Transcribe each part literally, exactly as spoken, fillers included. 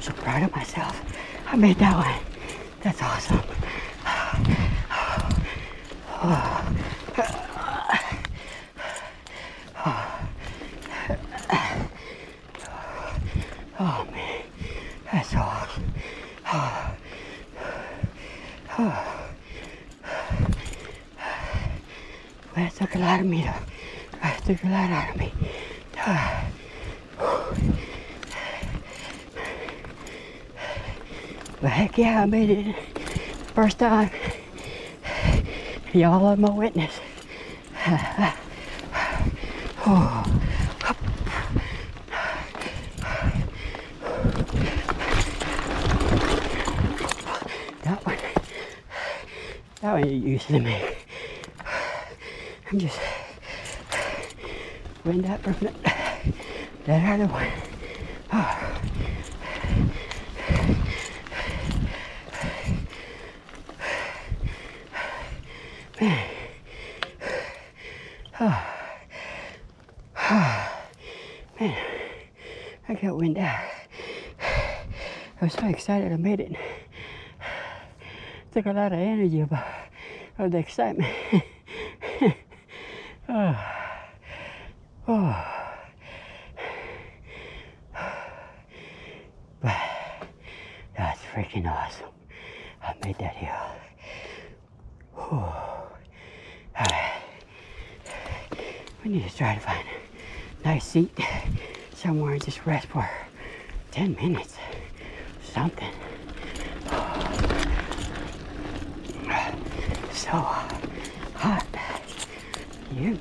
so proud of myself. I made that one. That's awesome. Oh man, that's so awesome. Oh. Oh. Voy a sacar, mira, voy a sacar a mí. Ah. Well, heck yeah, I made it first time. Y'all are my witness. Oh. That one, that one you're used to me. I'm just went up from the, that other one. Oh. Man. Oh. Oh. Man, I got wind out. I was so excited I made it. Took a lot of energy, but all the excitement. Oh. Oh. But that's freaking awesome. I made that hill. Oh. Alright. We need to try to find a nice seat somewhere and just rest for ten minutes. Something. Oh. So hot. You.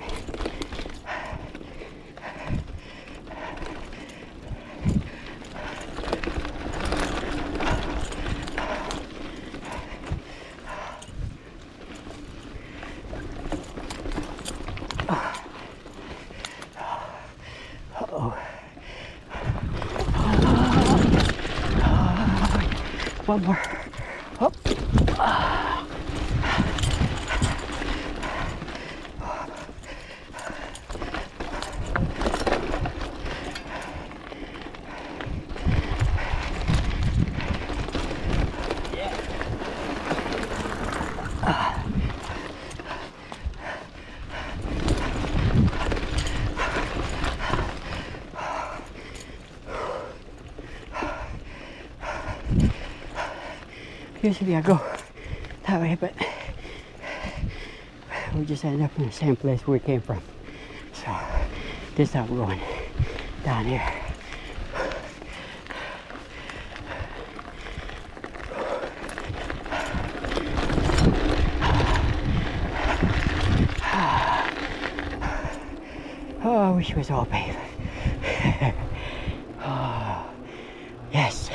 Uh-oh. Oh. One more. Up. Oh. Usually I go that way, but we just end up in the same place we came from. So this time we're going down here. Oh, I wish it was all paved. Oh, yes.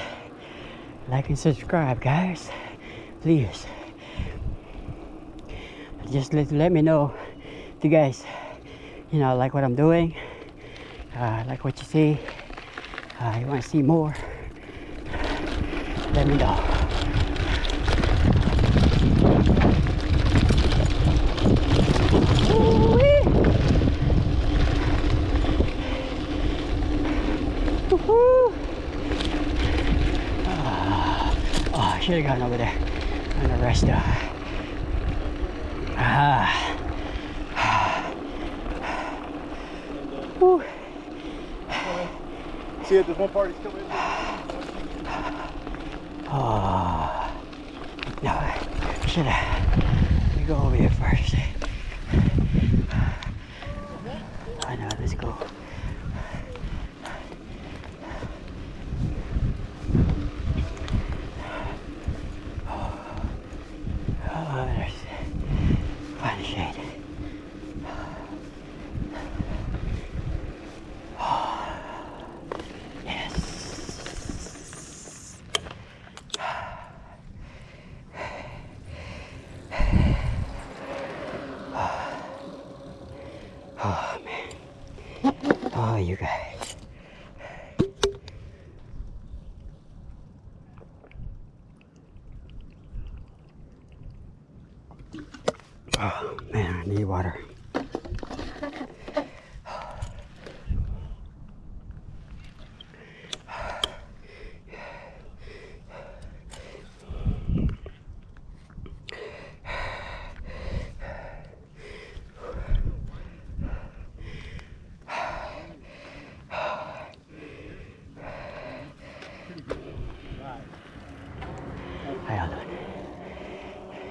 Like and subscribe, guys. Please. Just let, let me know if you guys, you know, like what I'm doing. Uh, like what you see. Uh, you want to see more. Let me know. Should have gone over there on the rest of. See if there's one party still in there. Oh. No, should have. We go over here first. I know, let's go. Oh man, oh you guys. Oh man, I need water.